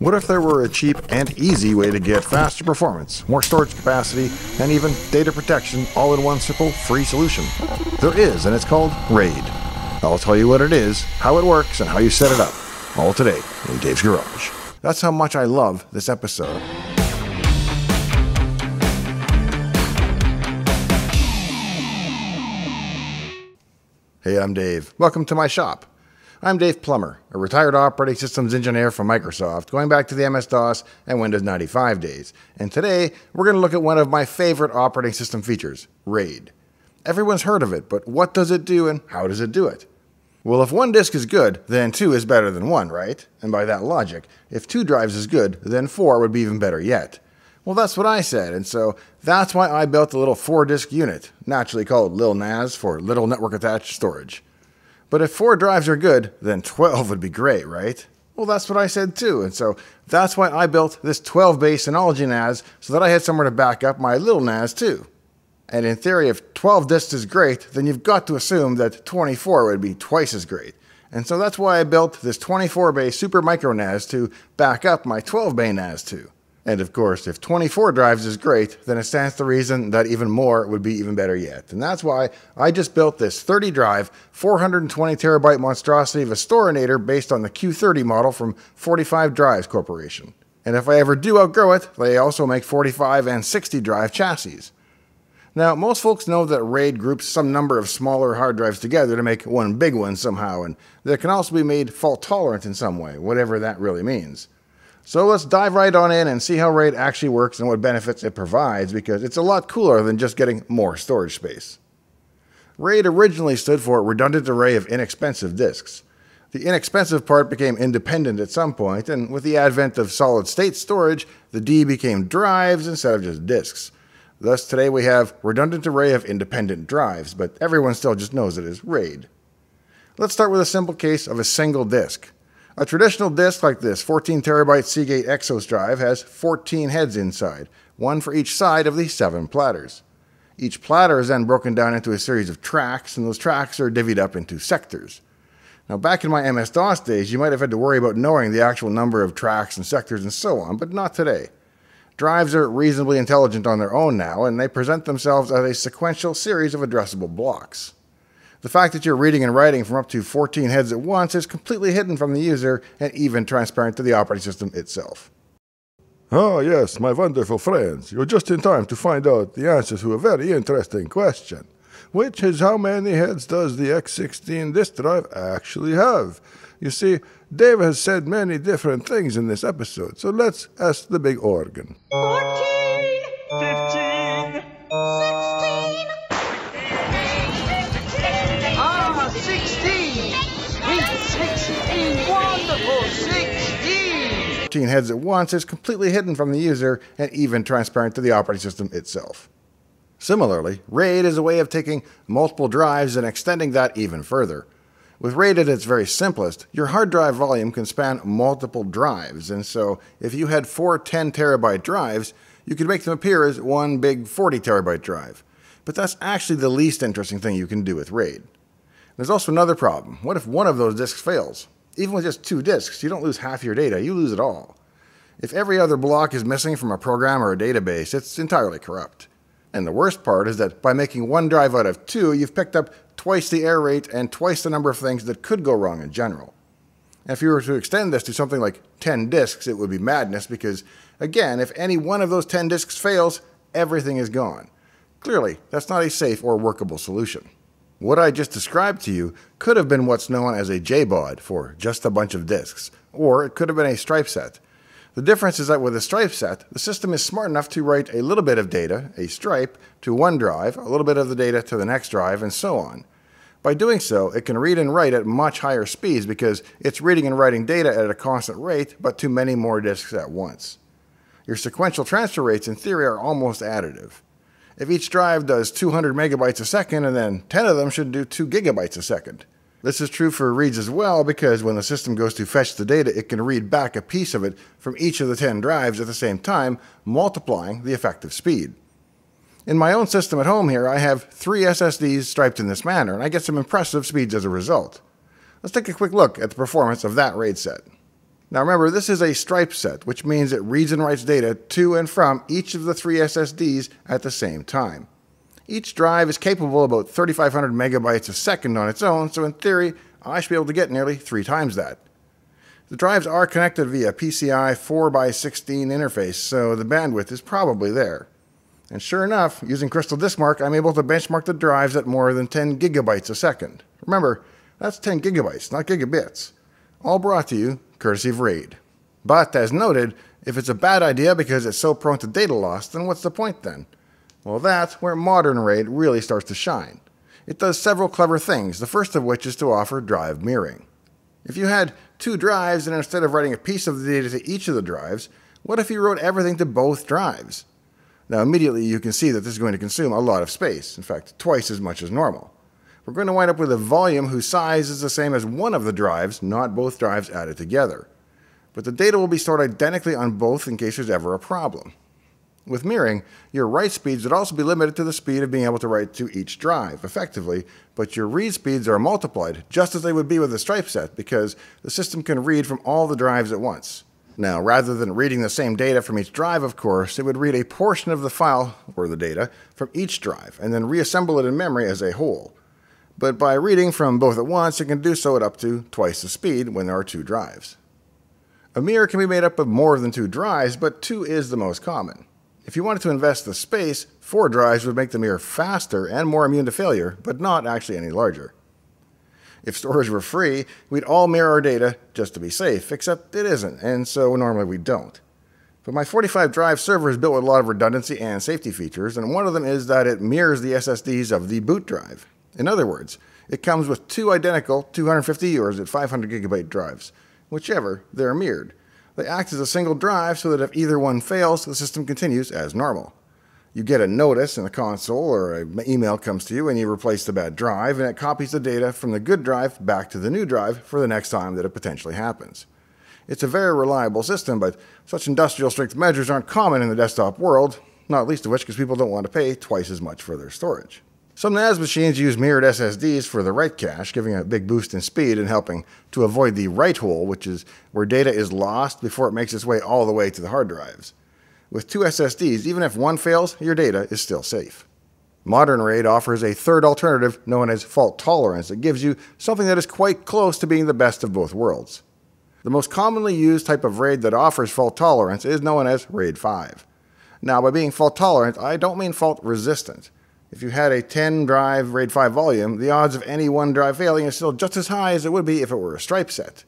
What if there were a cheap and easy way to get faster performance, more storage capacity, and even data protection all in one simple free solution? There is, and it's called RAID. I'll tell you what it is, how it works, and how you set it up, all today in Dave's Garage. That's how much I love this episode. Hey, I'm Dave. Welcome to my shop. I'm Dave Plummer, a retired operating systems engineer from Microsoft, going back to the MS-DOS and Windows 95 days. And today, we're going to look at one of my favorite operating system features, RAID. Everyone's heard of it, but what does it do and how does it do it? Well, if one disk is good, then two is better than one, right? And by that logic, if two drives is good, then four would be even better yet. Well, that's what I said, and so that's why I built a little four-disk unit, naturally called Lil NAS for Little Network Attached Storage. But if four drives are good, then 12 would be great, right? Well, that's what I said too, and so that's why I built this 12-bay Synology NAS so that I had somewhere to back up my little NAS too. And in theory, if 12 disks is great, then you've got to assume that 24 would be twice as great. And so that's why I built this 24-bay Super Micro NAS to back up my 12-bay NAS too. And of course, if 24 drives is great, then it stands to reason that even more would be even better yet. And that's why I just built this 30-drive, 420-terabyte monstrosity of a Storinator based on the Q30 model from 45 Drives Corporation. And if I ever do outgrow it, they also make 45 and 60-drive chassis. Now, most folks know that RAID groups some number of smaller hard drives together to make one big one somehow, and they can also be made fault-tolerant in some way, whatever that really means. So let's dive right on in and see how RAID actually works and what benefits it provides, because it's a lot cooler than just getting more storage space. RAID originally stood for Redundant Array of Inexpensive Disks. The inexpensive part became independent at some point, and with the advent of solid-state storage, the D became drives instead of just disks. Thus, today we have Redundant Array of Independent Drives, but everyone still just knows it as RAID. Let's start with a simple case of a single disk. A traditional disk like this 14-terabyte Seagate Exos drive has 14 heads inside, one for each side of the 7 platters. Each platter is then broken down into a series of tracks, and those tracks are divvied up into sectors. Now, back in my MS-DOS days, you might have had to worry about knowing the actual number of tracks and sectors and so on, but not today. Drives are reasonably intelligent on their own now, and they present themselves as a sequential series of addressable blocks. The fact that you're reading and writing from up to 14 heads at once is completely hidden from the user and even transparent to the operating system itself. Oh yes, my wonderful friends, you're just in time to find out the answer to a very interesting question, which is how many heads does the X16 disk drive actually have? You see, Dave has said many different things in this episode, so let's ask the big organ. 14, 15, 16. Wonderful 16! 14 heads at once is completely hidden from the user and even transparent to the operating system itself. Similarly, RAID is a way of taking multiple drives and extending that even further. With RAID at its very simplest, your hard drive volume can span multiple drives, and so if you had four 10-terabyte drives, you could make them appear as one big 40-terabyte drive. But that's actually the least interesting thing you can do with RAID. There's also another problem. What if one of those disks fails? Even with just two disks, you don't lose half your data, you lose it all. If every other block is missing from a program or a database, it's entirely corrupt. And the worst part is that by making one drive out of two, you've picked up twice the error rate and twice the number of things that could go wrong in general. And if you were to extend this to something like 10 disks, it would be madness because, again, if any one of those 10 disks fails, everything is gone. Clearly, that's not a safe or workable solution. What I just described to you could have been what's known as a JBOD for just a bunch of disks, or it could have been a stripe set. The difference is that with a stripe set, the system is smart enough to write a little bit of data, a stripe, to one drive, a little bit of the data to the next drive, and so on. By doing so, it can read and write at much higher speeds because it's reading and writing data at a constant rate, but to many more disks at once. Your sequential transfer rates, in theory, are almost additive. If each drive does 200 megabytes a second, and then 10 of them should do 2 gigabytes a second. This is true for reads as well, because when the system goes to fetch the data, it can read back a piece of it from each of the 10 drives at the same time, multiplying the effective speed. In my own system at home here, I have 3 SSDs striped in this manner, and I get some impressive speeds as a result. Let's take a quick look at the performance of that RAID set. Now remember, this is a stripe set, which means it reads and writes data to and from each of the three SSDs at the same time. Each drive is capable of about 3,500 megabytes a second on its own, so in theory, I should be able to get nearly 3 times that. The drives are connected via PCI 4x16 interface, so the bandwidth is probably there. And sure enough, using Crystal Diskmark, I'm able to benchmark the drives at more than 10 gigabytes a second. Remember, that's 10 gigabytes, not gigabits. All brought to you courtesy of RAID. But, as noted, if it's a bad idea because it's so prone to data loss, then what's the point then? Well, that's where modern RAID really starts to shine. It does several clever things, the first of which is to offer drive mirroring. If you had 2 drives and instead of writing a piece of the data to each of the drives, what if you wrote everything to both drives? Now immediately you can see that this is going to consume a lot of space, in fact twice as much as normal. We're going to wind up with a volume whose size is the same as one of the drives, not both drives added together. But the data will be stored identically on both in case there's ever a problem. With mirroring, your write speeds would also be limited to the speed of being able to write to each drive, effectively, but your read speeds are multiplied, just as they would be with a stripe set, because the system can read from all the drives at once. Now, rather than reading the same data from each drive, of course, it would read a portion of the file, or the data, from each drive, and then reassemble it in memory as a whole. But by reading from both at once, it can do so at up to twice the speed when there are 2 drives. A mirror can be made up of more than 2 drives, but 2 is the most common. If you wanted to invest the space, 4 drives would make the mirror faster and more immune to failure, but not actually any larger. If storage were free, we'd all mirror our data just to be safe, except it isn't, and so normally we don't. But my 45 drive server is built with a lot of redundancy and safety features, and one of them is that it mirrors the SSDs of the boot drive. In other words, it comes with 2 identical 250 or 500 gigabyte drives, whichever they're mirrored. They act as a single drive so that if either one fails, the system continues as normal. You get a notice in the console or an email comes to you and you replace the bad drive and it copies the data from the good drive back to the new drive for the next time that it potentially happens. It's a very reliable system, but such industrial strength measures aren't common in the desktop world, not least of which because people don't want to pay twice as much for their storage. Some NAS machines use mirrored SSDs for the write cache, giving a big boost in speed and helping to avoid the write hole, which is where data is lost before it makes its way all the way to the hard drives. With 2 SSDs, even if one fails, your data is still safe. Modern RAID offers a third alternative known as fault tolerance that gives you something that is quite close to being the best of both worlds. The most commonly used type of RAID that offers fault tolerance is known as RAID 5. Now, by being fault tolerant, I don't mean fault resistant. If you had a 10-drive RAID 5 volume, the odds of any one drive failing is still just as high as it would be if it were a stripe set.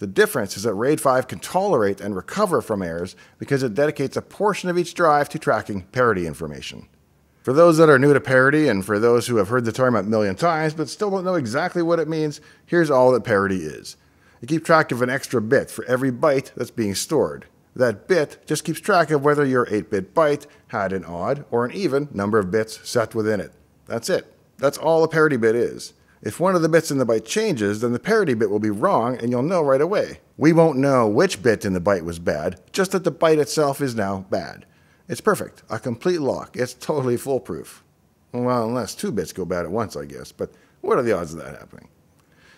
The difference is that RAID 5 can tolerate and recover from errors because it dedicates a portion of each drive to tracking parity information. For those that are new to parity, and for those who have heard the term a million times but still don't know exactly what it means, here's all that parity is. You keep track of an extra bit for every byte that's being stored. That bit just keeps track of whether your 8-bit byte had an odd or an even number of bits set within it. That's it. That's all a parity bit is. If one of the bits in the byte changes, then the parity bit will be wrong and you'll know right away. We won't know which bit in the byte was bad, just that the byte itself is now bad. It's perfect. A complete lock. It's totally foolproof. Well, unless 2 bits go bad at once, I guess, but what are the odds of that happening?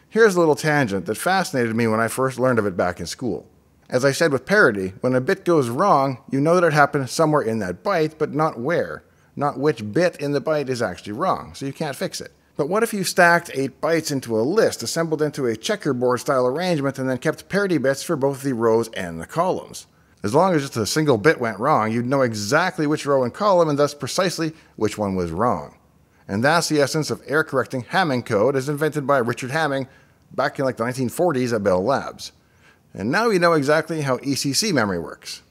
Here's a little tangent that fascinated me when I first learned of it back in school. As I said with parity, when a bit goes wrong, you know that it happened somewhere in that byte, but not where. Not which bit in the byte is actually wrong, so you can't fix it. But what if you stacked 8 bytes into a list, assembled into a checkerboard-style arrangement, and then kept parity bits for both the rows and the columns? As long as just a single bit went wrong, you'd know exactly which row and column, and thus precisely which one was wrong. And that's the essence of error-correcting Hamming code, as invented by Richard Hamming back in the 1940s at Bell Labs. And now you know exactly how ECC memory works.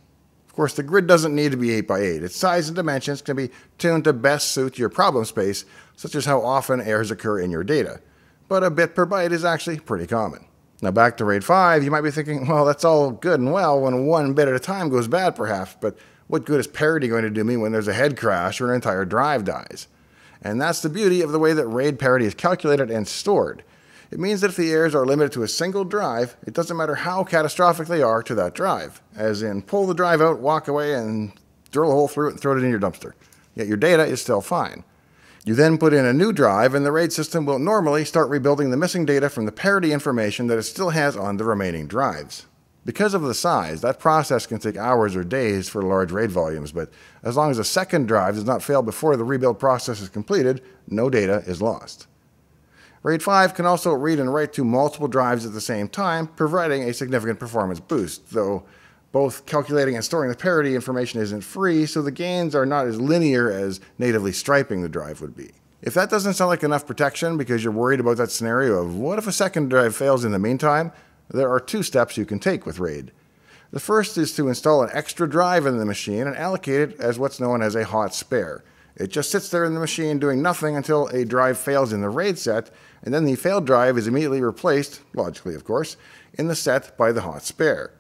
Of course, the grid doesn't need to be 8x8. Its size and dimensions can be tuned to best suit your problem space, such as how often errors occur in your data. But a bit per byte is actually pretty common. Now back to RAID 5, you might be thinking, well, that's all good and well when one bit at a time goes bad, perhaps, but what good is parity going to do me when there's a head crash or an entire drive dies? And that's the beauty of the way that RAID parity is calculated and stored. It means that if the errors are limited to a single drive, it doesn't matter how catastrophic they are to that drive. As in, pull the drive out, walk away, and drill a hole through it and throw it in your dumpster. Yet your data is still fine. You then put in a new drive, and the RAID system will normally start rebuilding the missing data from the parity information that it still has on the remaining drives. Because of the size, that process can take hours or days for large RAID volumes, but as long as a second drive does not fail before the rebuild process is completed, no data is lost. RAID 5 can also read and write to multiple drives at the same time, providing a significant performance boost, though both calculating and storing the parity information isn't free, so the gains are not as linear as natively striping the drive would be. If that doesn't sound like enough protection because you're worried about that scenario of what if a second drive fails in the meantime, there are two steps you can take with RAID. The first is to install an extra drive in the machine and allocate it as what's known as a hot spare. It just sits there in the machine doing nothing until a drive fails in the RAID set, and then the failed drive is immediately replaced, logically of course, in the set by the hot spare.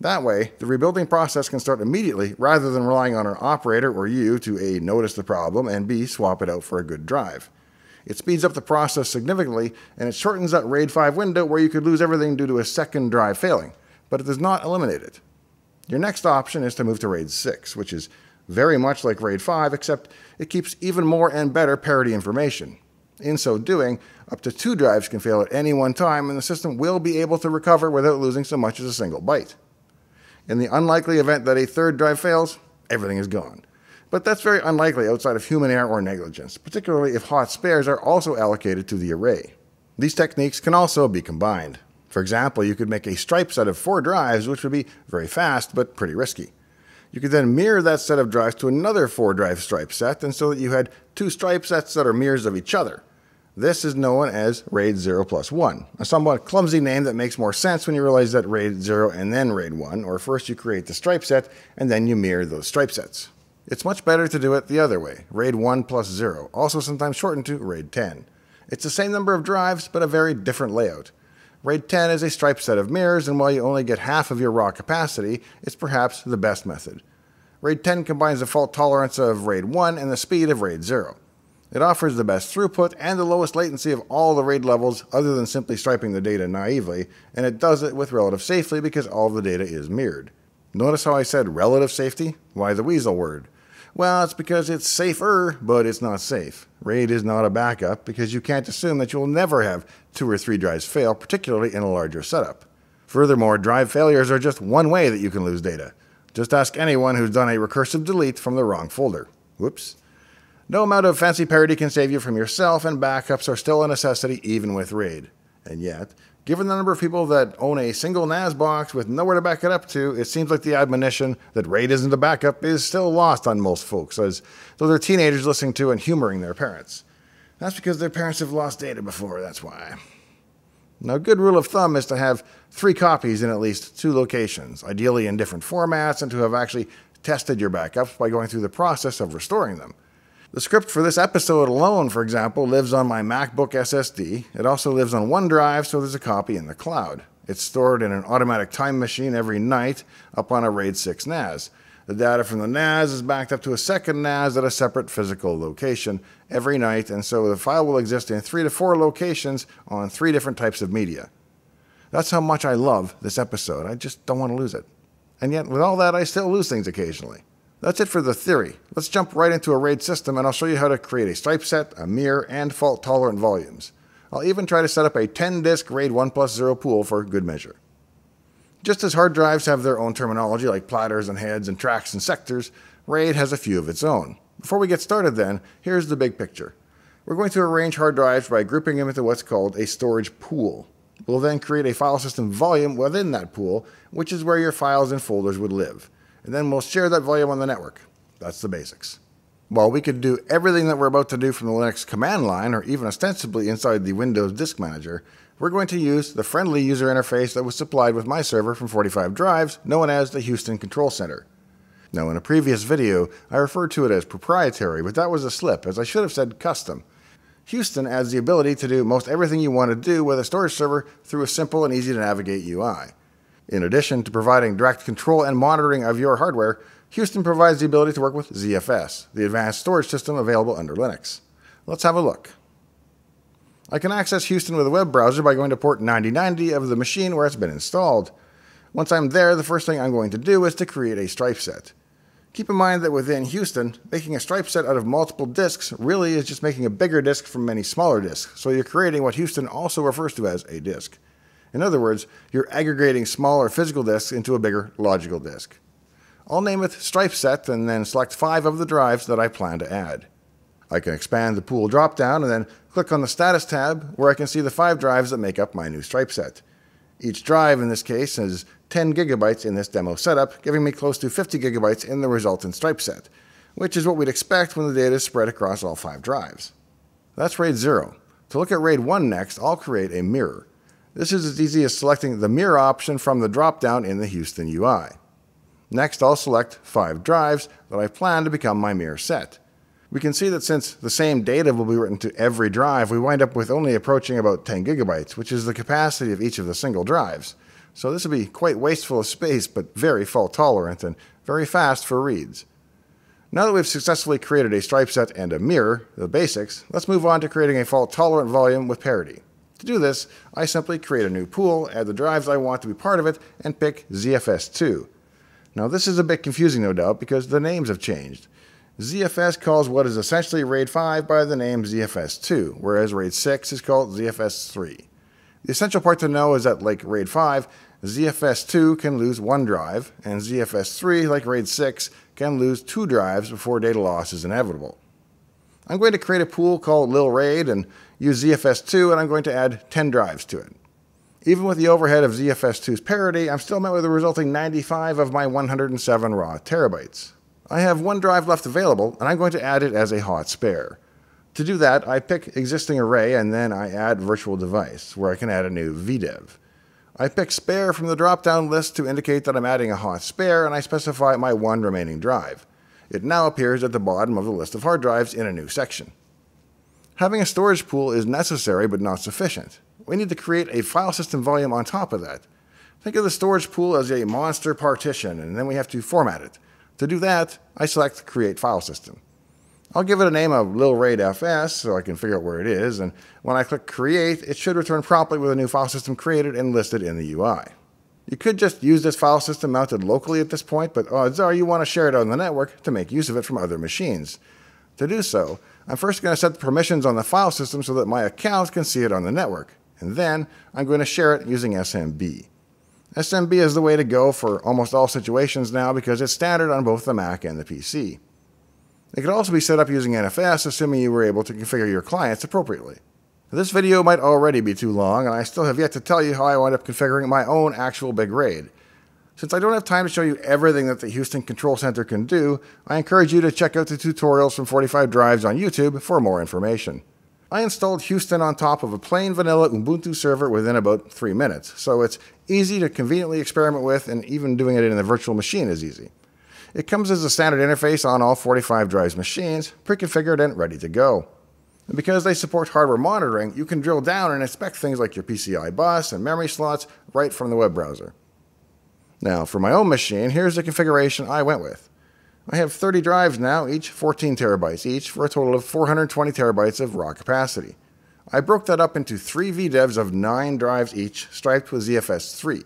That way, the rebuilding process can start immediately rather than relying on an operator or you to A, notice the problem, and B, swap it out for a good drive. It speeds up the process significantly, and it shortens that RAID 5 window where you could lose everything due to a second drive failing, but it does not eliminate it. Your next option is to move to RAID 6, which is very much like RAID 5, except it keeps even more and better parity information. In so doing, up to 2 drives can fail at any one time, and the system will be able to recover without losing so much as a single byte. In the unlikely event that a third drive fails, everything is gone. But that's very unlikely outside of human error or negligence, particularly if hot spares are also allocated to the array. These techniques can also be combined. For example, you could make a stripe set of 4 drives, which would be very fast but pretty risky. You could then mirror that set of drives to another 4 drive stripe set, and so that you had 2 stripe sets that are mirrors of each other. This is known as RAID 0+1, a somewhat clumsy name that makes more sense when you realize that RAID 0 and then RAID 1, or first you create the stripe set and then you mirror those stripe sets. It's much better to do it the other way, RAID 1+0, also sometimes shortened to RAID 10. It's the same number of drives, but a very different layout. RAID 10 is a stripe set of mirrors, and while you only get half of your raw capacity, it's perhaps the best method. RAID 10 combines the fault tolerance of RAID 1 and the speed of RAID 0. It offers the best throughput and the lowest latency of all the RAID levels other than simply striping the data naively, and it does it with relative safety because all the data is mirrored. Notice how I said relative safety? Why the weasel word? Well, it's because it's safer, but it's not safe. RAID is not a backup because you can't assume that you'll never have 2 or 3 drives fail, particularly in a larger setup. Furthermore, drive failures are just one way that you can lose data. Just ask anyone who's done a recursive delete from the wrong folder. Whoops. No amount of fancy parity can save you from yourself, and backups are still a necessity even with RAID. And yet, given the number of people that own a single NAS box with nowhere to back it up to, it seems like the admonition that RAID isn't a backup is still lost on most folks, as though they're teenagers listening to and humoring their parents. That's because their parents have lost data before, that's why. Now, a good rule of thumb is to have 3 copies in at least 2 locations, ideally in different formats, and to have actually tested your backups by going through the process of restoring them. The script for this episode alone, for example, lives on my MacBook SSD. It also lives on OneDrive, so there's a copy in the cloud. It's stored in an automatic time machine every night up on a RAID 6 NAS. The data from the NAS is backed up to a second NAS at a separate physical location every night, and so the file will exist in 3 to 4 locations on 3 different types of media. That's how much I love this episode. I just don't want to lose it. And yet, with all that, I still lose things occasionally. That's it for the theory. Let's jump right into a RAID system, and I'll show you how to create a stripe set, a mirror, and fault-tolerant volumes. I'll even try to set up a 10-disk RAID 1+0 pool for good measure. Just as hard drives have their own terminology like platters and heads and tracks and sectors, RAID has a few of its own. Before we get started then, here's the big picture. We're going to arrange hard drives by grouping them into what's called a storage pool. We'll then create a file system volume within that pool, which is where your files and folders would live. And then we'll share that volume on the network. That's the basics. While we could do everything that we're about to do from the Linux command line, or even ostensibly inside the Windows Disk Manager, we're going to use the friendly user interface that was supplied with my server from 45 Drives, known as the Houston Control Center. Now, in a previous video, I referred to it as proprietary, but that was a slip, as I should have said custom. Houston adds the ability to do most everything you want to do with a storage server through a simple and easy-to-navigate UI. In addition to providing direct control and monitoring of your hardware, Houston provides the ability to work with ZFS, the advanced storage system available under Linux. Let's have a look. I can access Houston with a web browser by going to port 9090 of the machine where it's been installed. Once I'm there, the first thing I'm going to do is to create a stripe set. Keep in mind that within Houston, making a stripe set out of multiple disks really is just making a bigger disk from many smaller disks, so you're creating what Houston also refers to as a disk. In other words, you're aggregating smaller physical disks into a bigger logical disk. I'll name it Stripe Set and then select 5 of the drives that I plan to add. I can expand the pool drop-down and then click on the Status tab where I can see the 5 drives that make up my new Stripe Set. Each drive in this case is 10 gigabytes in this demo setup, giving me close to 50 gigabytes in the resultant Stripe Set, which is what we'd expect when the data is spread across all 5 drives. That's RAID 0. To look at RAID 1 next, I'll create a mirror. This is as easy as selecting the mirror option from the drop-down in the Houston UI. Next, I'll select 5 drives that I plan to become my mirror set. We can see that since the same data will be written to every drive, we wind up with only approaching about 10 gigabytes, which is the capacity of each of the single drives. So this would be quite wasteful of space, but very fault tolerant and very fast for reads. Now that we've successfully created a stripe set and a mirror, the basics, let's move on to creating a fault tolerant volume with parity. To do this, I simply create a new pool, add the drives I want to be part of it, and pick ZFS2. Now this is a bit confusing, no doubt, because the names have changed. ZFS calls what is essentially RAID 5 by the name ZFS2, whereas RAID 6 is called ZFS3. The essential part to know is that, like RAID 5, ZFS2 can lose one drive, and ZFS3, like RAID 6, can lose 2 drives before data loss is inevitable. I'm going to create a pool called Lil RAID and use ZFS2, and I'm going to add 10 drives to it. Even with the overhead of ZFS2's parity, I'm still met with the resulting 95 of my 107 raw terabytes. I have one drive left available, and I'm going to add it as a hot spare. To do that, I pick existing array, and then I add virtual device, where I can add a new VDEV. I pick spare from the drop-down list to indicate that I'm adding a hot spare, and I specify my one remaining drive. It now appears at the bottom of the list of hard drives in a new section. Having a storage pool is necessary but not sufficient. We need to create a file system volume on top of that. Think of the storage pool as a monster partition, and then we have to format it. To do that, I select Create File System. I'll give it a name of Lil RAID FS so I can figure out where it is, and when I click Create, it should return promptly with a new file system created and listed in the UI. You could just use this file system mounted locally at this point, but odds are you want to share it on the network to make use of it from other machines. To do so, I'm first going to set the permissions on the file system so that my account can see it on the network, and then I'm going to share it using SMB. SMB is the way to go for almost all situations now because it's standard on both the Mac and the PC. It could also be set up using NFS, assuming you were able to configure your clients appropriately. This video might already be too long, and I still have yet to tell you how I wound up configuring my own actual big RAID. Since I don't have time to show you everything that the Houston Control Center can do, I encourage you to check out the tutorials from 45 Drives on YouTube for more information. I installed Houston on top of a plain vanilla Ubuntu server within about 3 minutes, so it's easy to conveniently experiment with, and even doing it in the virtual machine is easy. It comes as a standard interface on all 45 Drives machines, pre-configured and ready to go. And because they support hardware monitoring, you can drill down and inspect things like your PCI bus and memory slots right from the web browser. Now, for my own machine, here's the configuration I went with. I have 30 drives now, each 14 terabytes each, for a total of 420 terabytes of raw capacity. I broke that up into 3 VDEVs of 9 drives each, striped with ZFS3.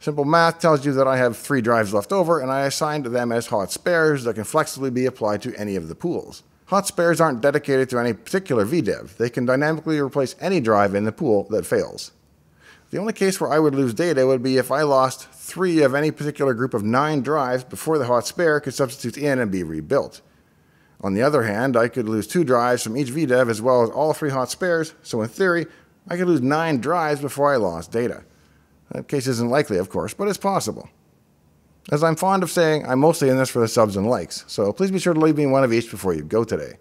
Simple math tells you that I have 3 drives left over, and I assigned them as hot spares that can flexibly be applied to any of the pools. Hot spares aren't dedicated to any particular VDEV. They can dynamically replace any drive in the pool that fails. The only case where I would lose data would be if I lost 3 of any particular group of 9 drives before the hot spare could substitute in and be rebuilt. On the other hand, I could lose 2 drives from each VDEV as well as all 3 hot spares, so in theory, I could lose 9 drives before I lost data. That case isn't likely, of course, but it's possible. As I'm fond of saying, I'm mostly in this for the subs and likes, so please be sure to leave me one of each before you go today.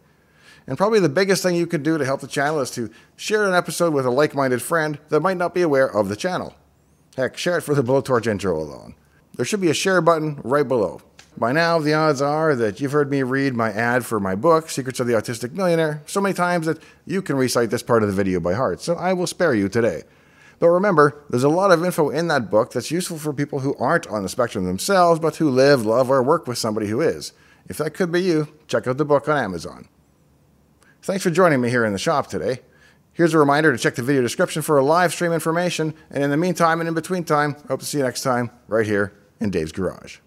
And probably the biggest thing you could do to help the channel is to share an episode with a like-minded friend that might not be aware of the channel. Heck, share it for the blowtorch intro alone. There should be a share button right below. By now, the odds are that you've heard me read my ad for my book, Secrets of the Autistic Millionaire, so many times that you can recite this part of the video by heart, so I will spare you today. But remember, there's a lot of info in that book that's useful for people who aren't on the spectrum themselves, but who live, love, or work with somebody who is. If that could be you, check out the book on Amazon. Thanks for joining me here in the shop today. Here's a reminder to check the video description for a live stream information, and in the meantime and in between time, I hope to see you next time right here in Dave's Garage.